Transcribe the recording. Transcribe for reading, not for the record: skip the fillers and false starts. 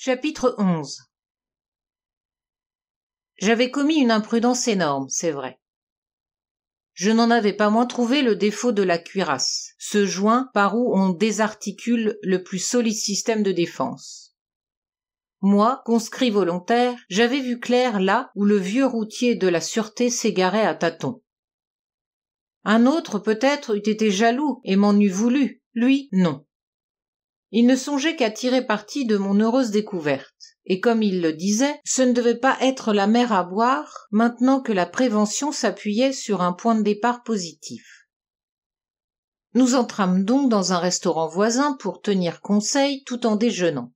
Chapitre 11. J'avais commis une imprudence énorme, c'est vrai. Je n'en avais pas moins trouvé le défaut de la cuirasse, ce joint par où on désarticule le plus solide système de défense. Moi, conscrit volontaire, j'avais vu clair là où le vieux routier de la sûreté s'égarait à tâtons. Un autre peut-être eût été jaloux et m'en eût voulu, lui non. Il ne songeait qu'à tirer parti de mon heureuse découverte. Et comme il le disait, ce ne devait pas être la mer à boire maintenant que la prévention s'appuyait sur un point de départ positif. Nous entrâmes donc dans un restaurant voisin pour tenir conseil tout en déjeunant.